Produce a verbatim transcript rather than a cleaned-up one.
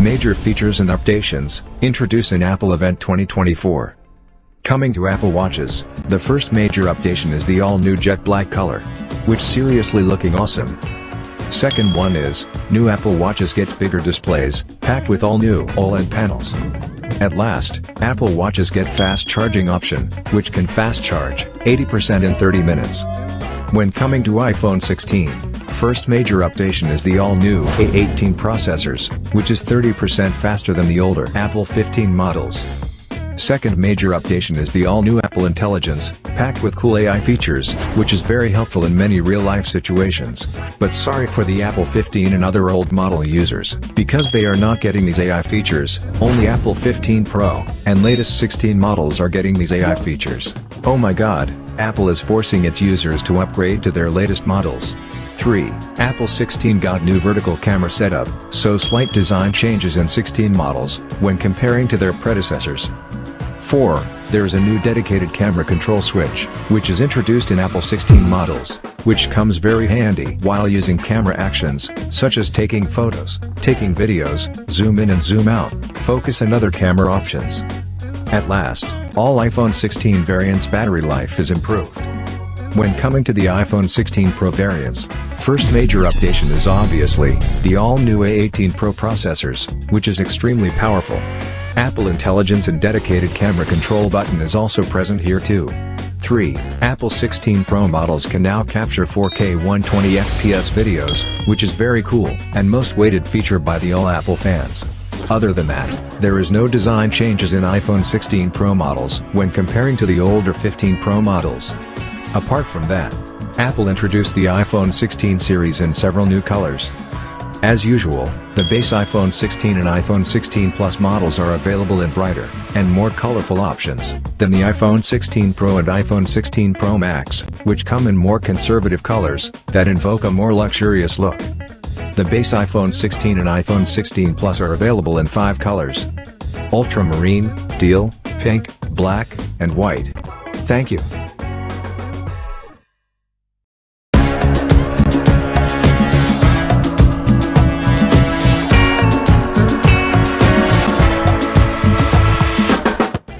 Major features and updations, introduced in Apple Event twenty twenty-four. Coming to Apple Watches, the first major updation is the all-new Jet Black color, which seriously looking awesome. Second one is, new Apple Watches gets bigger displays, packed with all new OLED panels. At last, Apple Watches get fast charging option, which can fast charge, eighty percent in thirty minutes. When coming to iPhone sixteen, first major updation is the all-new A eighteen processors, which is thirty percent faster than the older Apple fifteen models. Second major updation is the all-new Apple Intelligence, packed with cool A I features, which is very helpful in many real-life situations, but sorry for the Apple fifteen and other old model users, because they are not getting these A I features. Only Apple fifteen Pro, and latest sixteen models are getting these A I features. Oh my god, Apple is forcing its users to upgrade to their latest models. three. Apple sixteen got new vertical camera setup, so slight design changes in sixteen models, when comparing to their predecessors. four. There is a new dedicated camera control switch, which is introduced in Apple sixteen models, which comes very handy while using camera actions, such as taking photos, taking videos, zoom in and zoom out, focus and other camera options. At last, all iPhone sixteen variants' battery life is improved. When coming to the iPhone sixteen Pro variants, first major updation is obviously, the all-new A eighteen Pro processors, which is extremely powerful. Apple Intelligence and dedicated camera control button is also present here too. three. Apple sixteen Pro models can now capture four K one twenty F P S videos, which is very cool, and most awaited feature by the all Apple fans. Other than that, there is no design changes in iPhone sixteen Pro models when comparing to the older fifteen Pro models. Apart from that, Apple introduced the iPhone sixteen series in several new colors. As usual, the base iPhone sixteen and iPhone sixteen Plus models are available in brighter, and more colorful options, than the iPhone sixteen Pro and iPhone sixteen Pro Max, which come in more conservative colors, that invoke a more luxurious look. The base iPhone sixteen and iPhone sixteen Plus are available in five colors. Ultramarine, teal, pink, black, and white. Thank you.